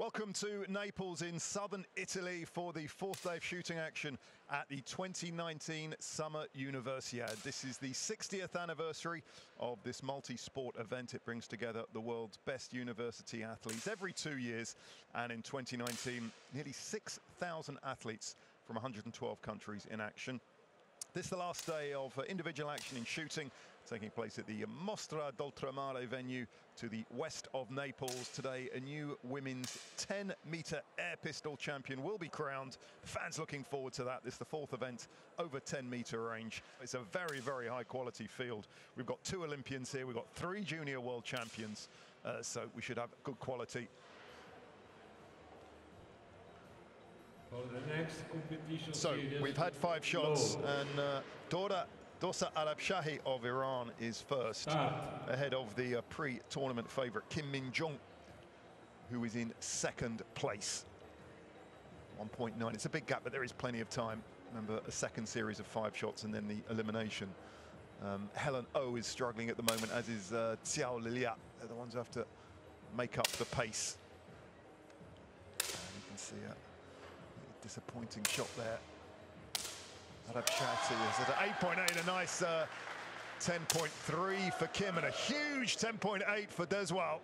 Welcome to Naples in southern Italy for the fourth day of shooting action at the 2019 Summer Universiadede. This is the 60th anniversary of this multi-sport event. It brings together the world's best university athletes every 2 years. And in 2019, nearly 6,000 athletes from 112 countries in action. This is the last day of individual action in shooting, taking place at the Mostra d'Oltremare venue to the west of Naples. Today, a new women's 10-meter air pistol champion will be crowned. Fans looking forward to that. This is the fourth event over 10-meter range. It's a very, very high-quality field. We've got two Olympians here. We've got three junior world champions, so we should have good quality. So we've had five shots, and Dorsa Arabshahi of Iran is first, ahead of the pre-tournament favorite Kim Min Jung, who is in second place. 1.9, it's a big gap, but there is plenty of time. Remember, a second series of five shots and then the elimination. Helen Oh is struggling at the moment, as is Xiao Liliat. They're the ones who have to make up the pace. And you can see it. Disappointing shot there. Arabshahi is at 8.8, a nice 10.3 for Kim, and a huge 10.8 for Deswal.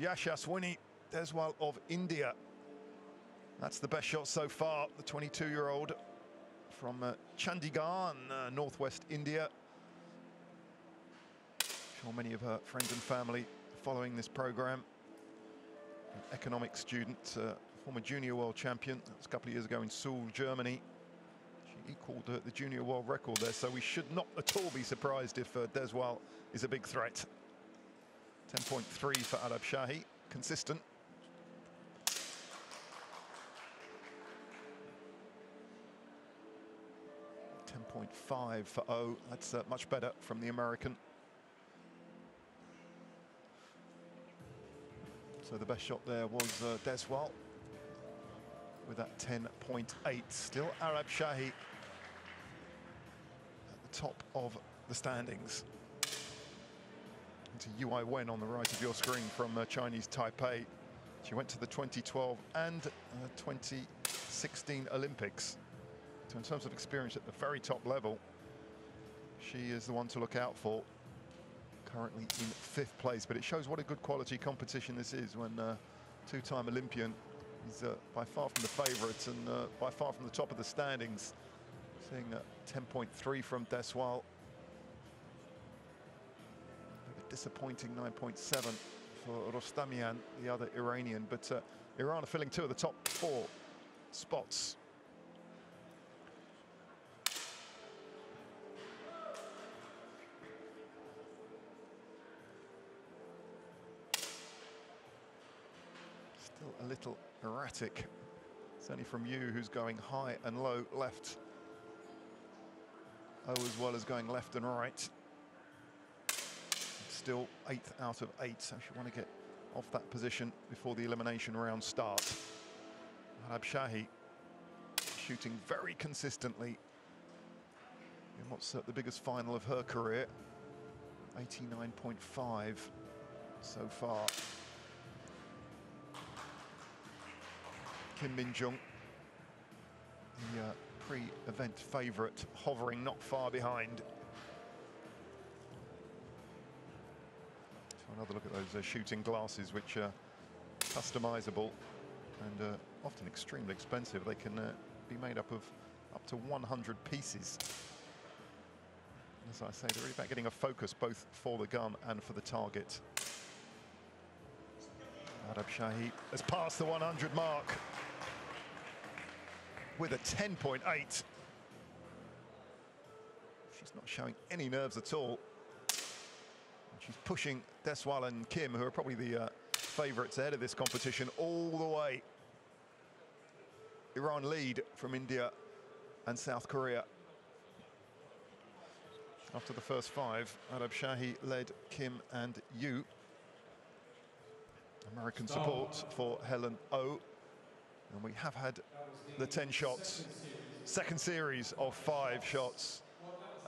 Yashaswini Deswal of India. That's the best shot so far. The 22-year-old from Chandigarh, northwest India. I'm sure many of her friends and family following this program. An economics student, former junior world champion. That was a couple of years ago in Seoul, Germany. She equaled the junior world record there, so we should not at all be surprised if Deswal is a big threat. 10.3 for Arabshahi, consistent. Mm. 10.5 for Oh, that's much better from the American. So the best shot there was Deswal with that 10.8. Still Arabshahi at the top of the standings. And to Yu Ai Wen on the right of your screen from Chinese Taipei. She went to the 2012 and 2016 Olympics. So in terms of experience at the very top level, she is the one to look out for. Currently in fifth place, but it shows what a good quality competition this is when two-time Olympian is by far from the favourites and by far from the top of the standings. Seeing 10.3 from Deswal. A disappointing 9.7 for Rostamyan, the other Iranian, but Iran are filling two of the top four spots. A little erratic. It's only from you who's going high and low left. Oh, as well as going left and right. Still 8 out of 8, so she want to get off that position before the elimination round starts. Arabshahi shooting very consistently in what's the biggest final of her career. 89.5 so far. Kim Min Jung, the pre-event favourite, hovering not far behind. So another look at those shooting glasses, which are customisable and often extremely expensive. They can be made up of up to 100 pieces. And as I say, they're really about getting a focus both for the gun and for the target. Arabshahi has passed the 100 mark with a 10.8. She's not showing any nerves at all. And she's pushing Deswal and Kim, who are probably the favourites ahead of this competition, all the way. Iran lead from India and South Korea. After the first five, Arabshahi led Kim and Yu. American support for Helen Oh. And we have had the 10 shots, second series of five shots.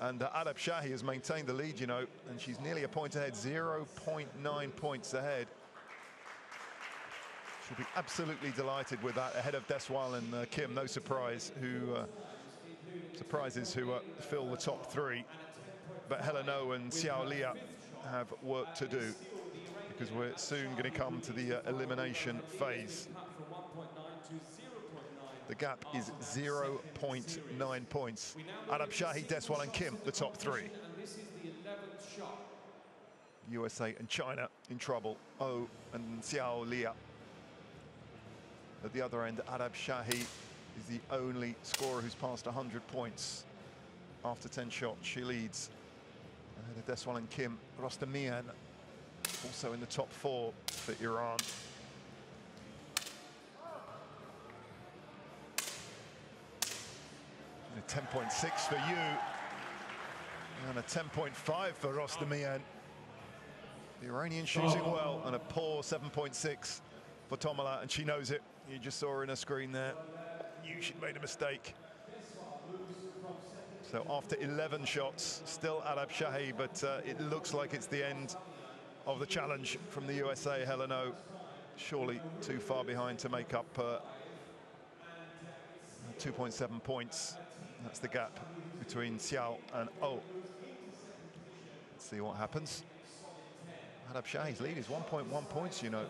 And Arabshahi has maintained the lead, you know, and she's nearly a point ahead, 0.9 points ahead. She'll be absolutely delighted with that, ahead of Deswal and Kim, no surprise, who fill the top three. But Helen Oh and Xiao Liliat have work to do, because we're soon going to come to the elimination phase. The gap is 0.9 points. Arabshahi, Deswal and Kim, the top three. USA and China in trouble. Oh and Xiao Liliat. At the other end, Arabshahi is the only scorer who's passed 100 points. After 10 shots, she leads. Ahead of Deswal and Kim. Rostamyan also in the top four for Iran. And a 10.6 for Yu. And a 10.5 for Rostamyan. The Iranian shooting well, and a poor 7.6 for Tomala, and she knows it. You just saw her in her screen there. Knew she'd made a mistake. So after 11 shots, still Arabshahi, but it looks like it's the end of the challenge from the USA. Helen Oh, surely too far behind to make up 2.7 points. That's the gap between Xiao and Oh. Let's see what happens. Arabshahi's lead is 1.1 points, you know.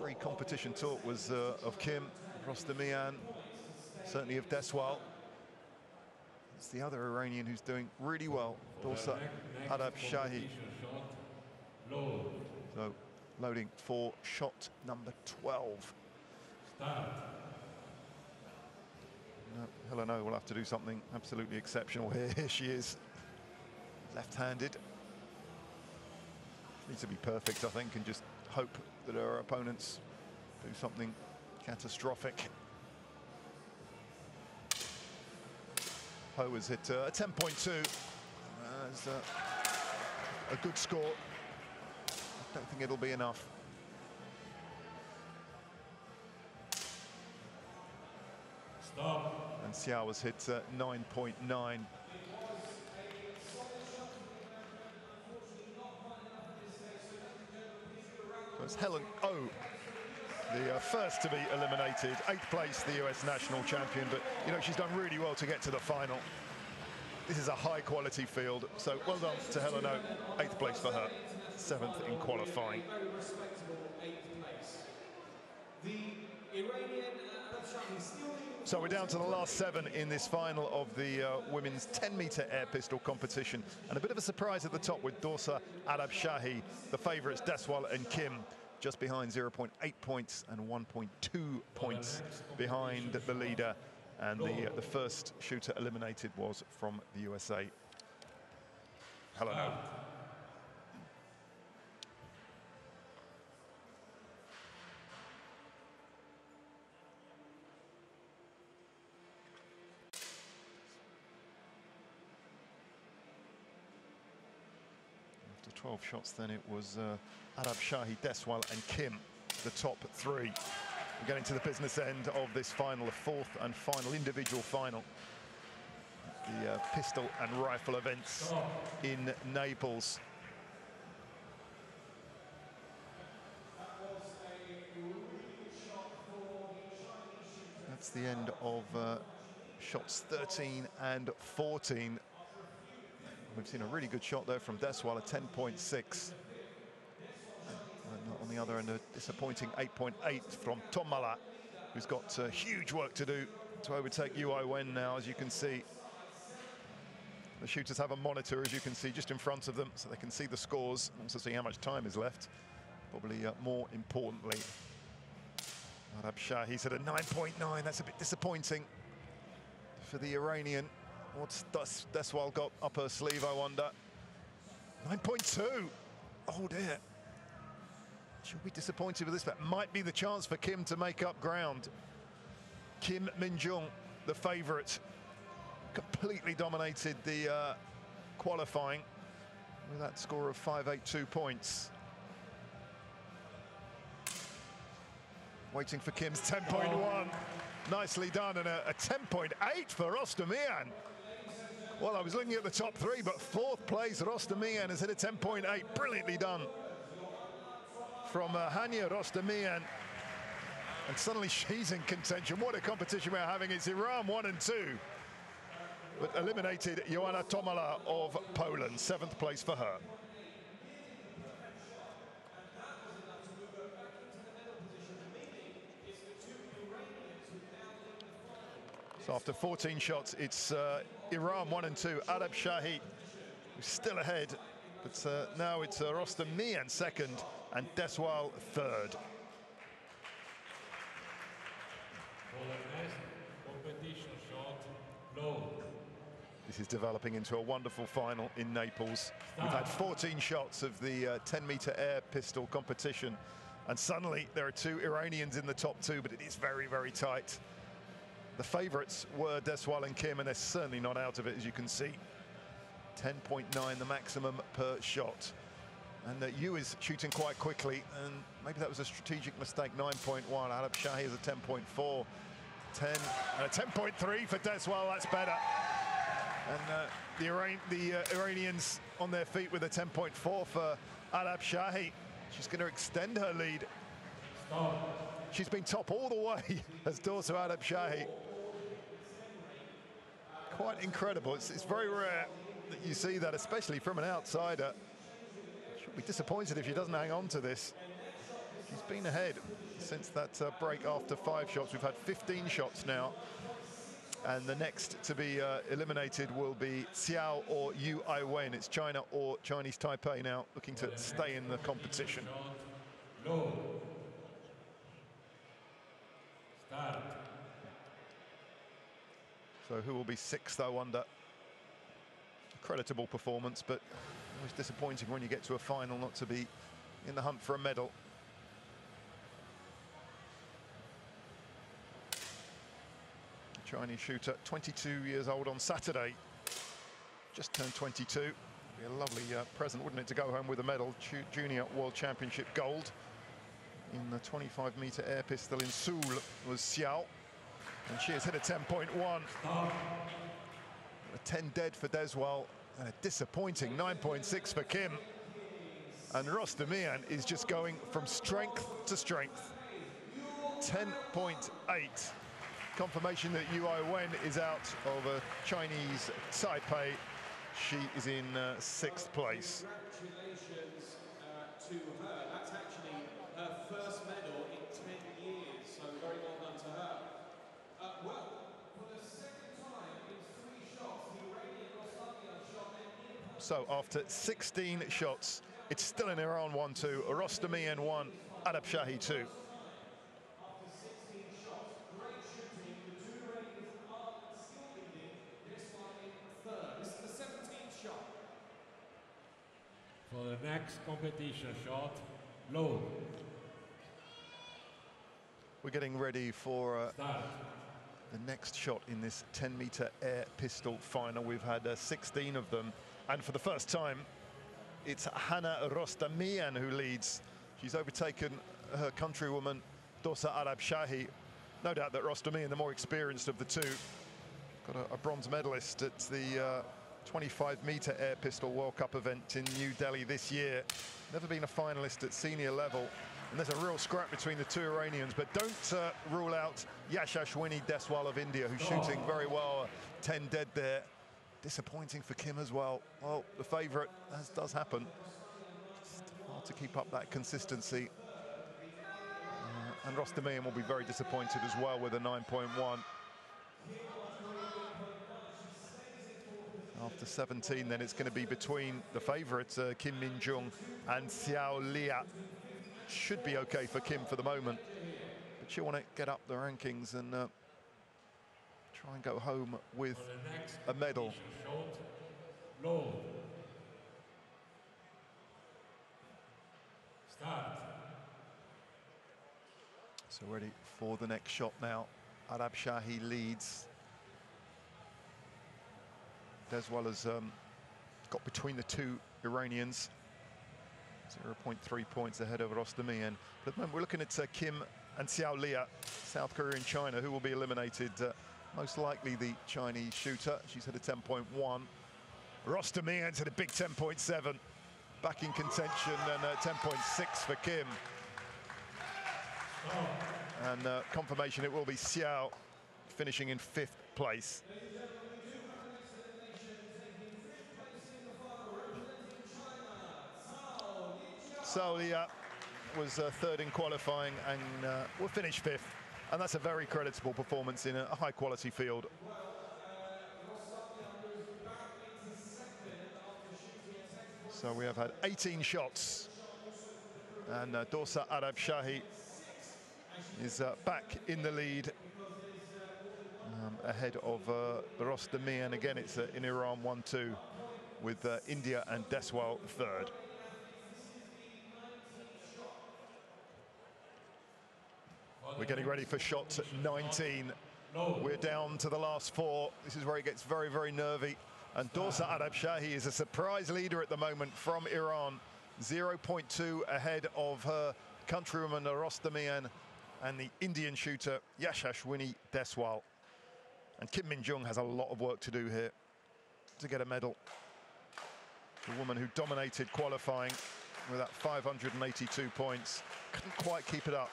Pre-competition talk was of Kim, Rostamyan, certainly of Deswal. It's the other Iranian who's doing really well, Dorsa Arabshahi. So loading for shot number 12. No, Helen Oh will have to do something absolutely exceptional here. Here she is, left-handed. Needs to be perfect, I think, and just hope that her opponents do something catastrophic. Ho has hit a 10.2. That's a good score. I don't think it'll be enough. Stop. And Xiao has hit 9.9. It's Helen Oh, the first to be eliminated. 8th place, the US national champion, but you know, she's done really well to get to the final. This is a high quality field, so well done to Helen Oh. 8th place for her, 7th in qualifying. So we're down to the last 7 in this final of the women's 10-meter air pistol competition, and a bit of a surprise at the top with Dorsa Arabshahi, the favourites Deswal and Kim, just behind 0.8 points and 1.2 points behind the leader, and the first shooter eliminated was from the USA. Helen Oh. After 12 shots, then it was Arabshahi, Deswal and Kim, the top three. We're getting to the business end of this final, the 4th and final individual final. The pistol and rifle events in Naples. That's the end of shots 13 and 14. We've seen a really good shot there from Deswal, a 10.6. On the other end, a disappointing 8.8 from Tomala, who's got huge work to do to overtake Yu Ai Wen now, as you can see. The shooters have a monitor, as you can see, just in front of them, so they can see the scores and also see how much time is left. Probably more importantly, Arabshahi's at a 9.9. That's a bit disappointing for the Iranian. What's Deswal got up her sleeve, I wonder? 9.2. Oh dear. She'll be disappointed with this. That might be the chance for Kim to make up ground. Kim Min Jung, the favourite, completely dominated the qualifying with that score of 582 points. Waiting for Kim's 10.1. Oh. Nicely done, and a 10.8 for Rostamyan. Well, I was looking at the top three, but 4th place, Rostamyan, has hit a 10.8. Brilliantly done from Haniyeh Rostamyan. And suddenly she's in contention. What a competition we're having. It's Iran 1 and 2. But eliminated Joanna Tomala of Poland. 7th place for her. So after 14 shots, it's Iran 1 and 2. Arabshahi still ahead, but now it's Rostamyan 2nd and Deswal 3rd. This is developing into a wonderful final in Naples. We've had 14 shots of the 10-meter air pistol competition, and suddenly there are two Iranians in the top two, but it is very, very tight. The favourites were Deswal and Kim, and they're certainly not out of it, as you can see. 10.9 the maximum per shot. And Yu is shooting quite quickly, and maybe that was a strategic mistake. 9.1, Arabshahi is a 10.4. 10 and a 10.3 for Deswal, that's better. And the Iranians on their feet with a 10.4 for Arabshahi. She's going to extend her lead. She's been top all the way as Dorsa Arabshahi. Quite incredible. It's very rare that you see that, especially from an outsider. She'll be disappointed if she doesn't hang on to this. She's been ahead since that break after 5 shots. We've had 15 shots now. And the next to be eliminated will be Xiao or Yu Ai Wen. It's China or Chinese Taipei now, looking to stay in the competition. So who will be 6th, I wonder? A creditable performance, but always disappointing when you get to a final not to be in the hunt for a medal. The Chinese shooter, 22 years old on Saturday. Just turned 22. It'd be a lovely present, wouldn't it, to go home with a medal. Junior World Championship gold in the 25-meter air pistol in Seoul was Xiao, and she has hit a 10.1. A 10 dead for Deswal, and a disappointing 9.6 for Kim. And Rostamyan is just going from strength to strength. 10.8. Confirmation that Yu Ai Wen is out of a Chinese Taipei. She is in 6th place. Congratulations to her. That's actually her first medal in 10 years, so very well done to her. For the second time in 3 shots, the Iranian Rostamyan shot in. So after 16 shots, it's still in Iran 1-2, Rostamyan 1, Arabshahi 2. For the next competition shot, low. We're getting ready for the next shot in this 10-meter air pistol final. We've had 16 of them, and for the first time, it's Haniyeh Rostamyan who leads. She's overtaken her countrywoman, Dorsa Arabshahi. No doubt that Rostamyan, the more experienced of the two, got a bronze medalist at the 25-meter air pistol World Cup event in New Delhi this year. Never been a finalist at senior level, and there's a real scrap between the two Iranians, but don't rule out Yashaswini Deswal of India, who's shooting very well. 10 dead there. Disappointing for Kim as well. Well, the favourite, as does happen. Just hard to keep up that consistency. And Rostamyan will be very disappointed as well with a 9.1. After 17, then it's going to be between the favourite Kim Min Jung and Xiao Liliat. Should be okay for Kim for the moment, but she'll want to get up the rankings and try and go home with a medal. So ready for the next shot now. Arabshahi leads. Deswal has got between the two Iranians, 0.3 points ahead of Rostamyan. But at the moment we're looking at Kim and Xiao Liliat, South Korea and China, who will be eliminated. Most likely the Chinese shooter. She's had a 10.1. Rostamyan's had a big 10.7. Back in contention, and 10.6 for Kim. And confirmation it will be Xiao finishing in 5th place. Xiao Liliat was 3rd in qualifying and will finish 5th. And that's a very creditable performance in a high-quality field. So we have had 18 shots. And Dorsa Arabshahi is back in the lead ahead of Rostamyan. And again, it's in Iran 1-2 with India and Deswal 3rd. We're getting ready for shot 19. We're down to the last 4. This is where it gets very, very nervy. And Dorsa Arabshahi is a surprise leader at the moment from Iran. 0.2 ahead of her countrywoman Rostamyan and the Indian shooter Yashaswini Deswal. And Kim Min Jung has a lot of work to do here to get a medal. The woman who dominated qualifying with that 582 points. Couldn't quite keep it up.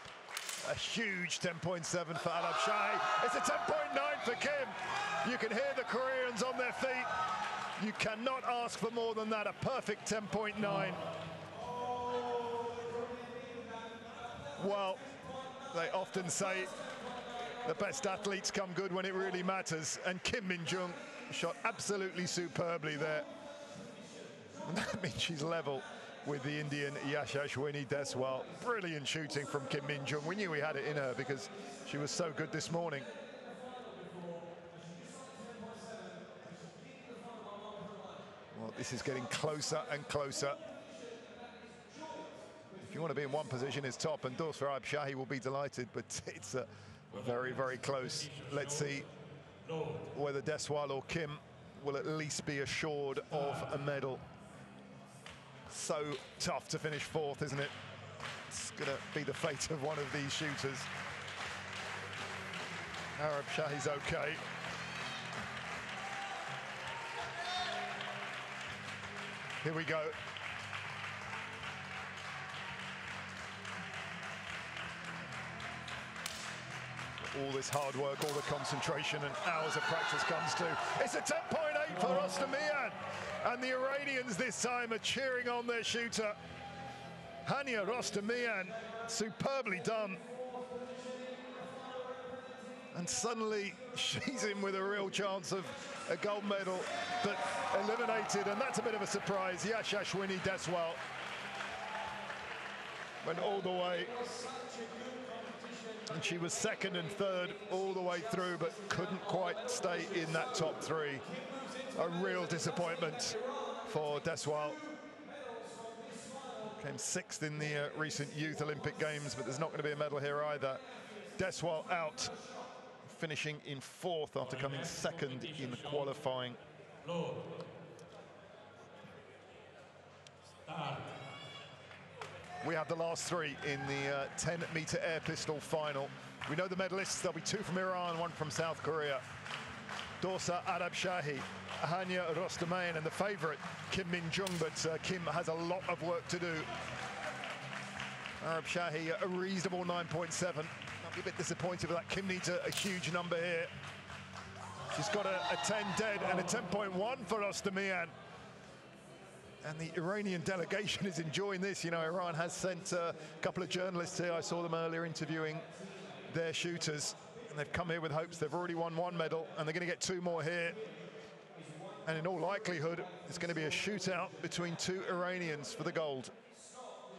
A huge 10.7 for Arabshahi. It's a 10.9 for Kim. You can hear the Koreans on their feet. You cannot ask for more than that. A perfect 10.9. Well, they often say the best athletes come good when it really matters. And Kim Min Jung shot absolutely superbly there. And that means she's level with the Indian Yashaswini Deswal. Brilliant shooting from Kim Min Jung. We knew we had it in her because she was so good this morning. Well, this is getting closer and closer. If you want to be in one position, it's top, and Dorsa Arabshahi will be delighted, but it's very, very close. Let's see whether Deswal or Kim will at least be assured of a medal. So tough to finish 4th, isn't it? It's going to be the fate of one of these shooters. Arabshahi's okay. Here we go. All this hard work, all the concentration and hours of practice comes to. It's a 10.8 for Rostamyan. And the Iranians this time are cheering on their shooter. Haniyeh Rostamyan, superbly done. And suddenly she's in with a real chance of a gold medal, but eliminated, and that's a bit of a surprise, Yashaswini Deswal. Went all the way. And she was 2nd and 3rd all the way through, but couldn't quite stay in that top 3. A real disappointment for Deswal. Came 6th in the recent Youth Olympic Games, but there's not going to be a medal here either. Deswal out, finishing in 4th after coming 2nd in qualifying. We have the last 3 in the 10-meter air pistol final. We know the medalists. There'll be 2 from Iran, 1 from South Korea. Dorsa Arabshahi, Haniyeh Rostamyan, and the favorite, Kim Min Jung, but Kim has a lot of work to do. Arabshahi, a reasonable 9.7. I'll be a bit disappointed with that. Kim needs a huge number here. She's got a 10 dead and a 10.1 for Rostamyan. And the Iranian delegation is enjoying this. You know, Iran has sent a couple of journalists here. I saw them earlier interviewing their shooters. And they've come here with hopes. They've already won 1 medal, and they're going to get 2 more here. And in all likelihood, it's going to be a shootout between 2 Iranians for the gold. So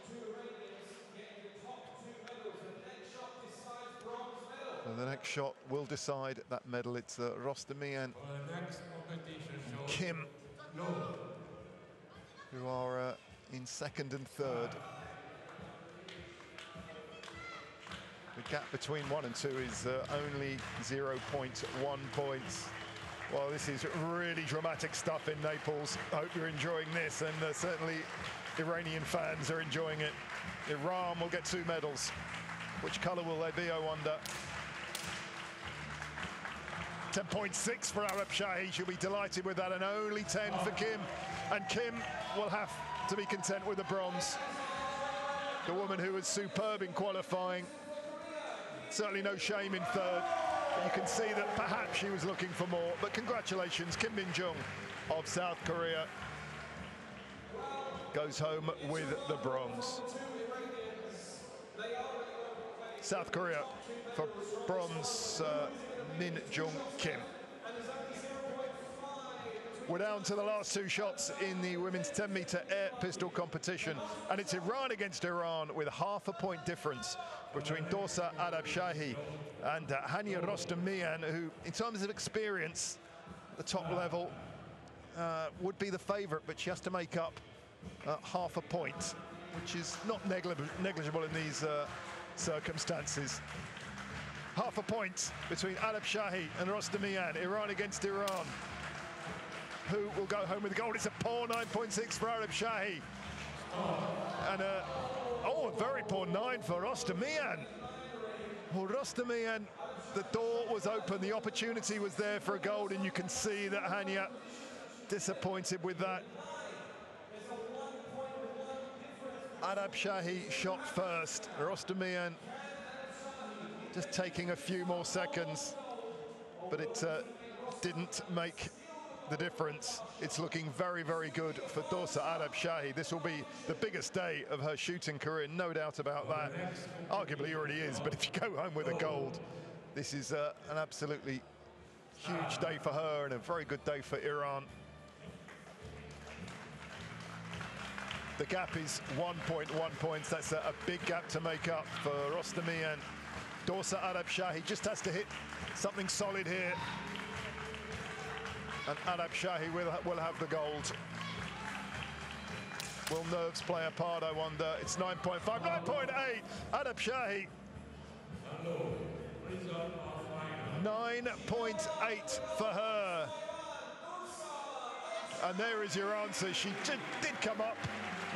the next shot will decide that medal. It's Rostamyan and Kim, who are in 2nd and 3rd. The gap between 1 and 2 is only 0.1 points. Well, this is really dramatic stuff in Naples. I hope you're enjoying this, and certainly Iranian fans are enjoying it. Iran will get 2 medals. Which colour will they be, I wonder? 10.6 for Arabshahi. She'll be delighted with that, and only 10 for Kim. And Kim will have to be content with the bronze. The woman who was superb in qualifying Certainly no shame in third. You can see that perhaps she was looking for more, but congratulations, Kim Min Jung of South Korea goes home with the bronze. South Korea for bronze, Min Jung Kim. We're down to the last two shots in the women's 10-meter air pistol competition, and it's Iran against Iran with half a point difference between Dorsa Arabshahi and Haniyeh Rostamyan, who, in terms of experience, the top level would be the favorite, but she has to make up half a point, which is not negligible in these circumstances. Half a point between Arabshahi and Rostamyan, Iran against Iran. Who will go home with the gold? It's a poor 9.6 for Arabshahi. And a very poor 9 for Rostamyan. Well, Rostamyan, the door was open, the opportunity was there for a gold, and you can see that Haniyeh disappointed with that. Arabshahi shot first. Rostamyan just taking a few more seconds, but it didn't make the difference. It's looking very, very good for Dorsa Arabshahi. This will be the biggest day of her shooting career, no doubt about that. Arguably already is, but if you go home with a gold, this is an absolutely huge day for her and a very good day for Iran. The gap is 1.1 points. That's a big gap to make up for Rostamyan. Dorsa Arabshahi just has to hit something solid here, and Arabshahi will have the gold. Will nerves play a part, I wonder? It's 9.5, 9.8, Arabshahi. 9.8 for her. And there is your answer. She did come up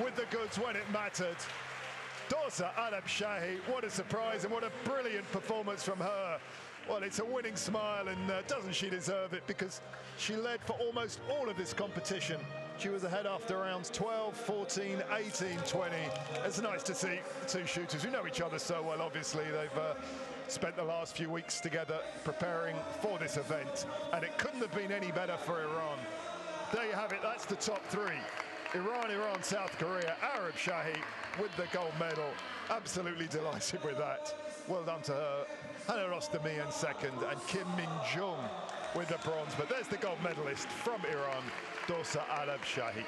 with the goods when it mattered. Dorsa Arabshahi, what a surprise and what a brilliant performance from her. Well, it's a winning smile, and doesn't she deserve it, because she led for almost all of this competition. She was ahead after rounds 12, 14, 18, 20. It's nice to see two shooters who know each other so well, obviously. They've spent the last few weeks together preparing for this event, and it couldn't have been any better for Iran. There you have it, that's the top three. Iran, South Korea, Arabshahi with the gold medal. Absolutely delighted with that. Well done to her. Haniyeh Rostamyan second, and Kim Min Jung with the bronze. But there's the gold medalist from Iran, Dorsa Arabshahi.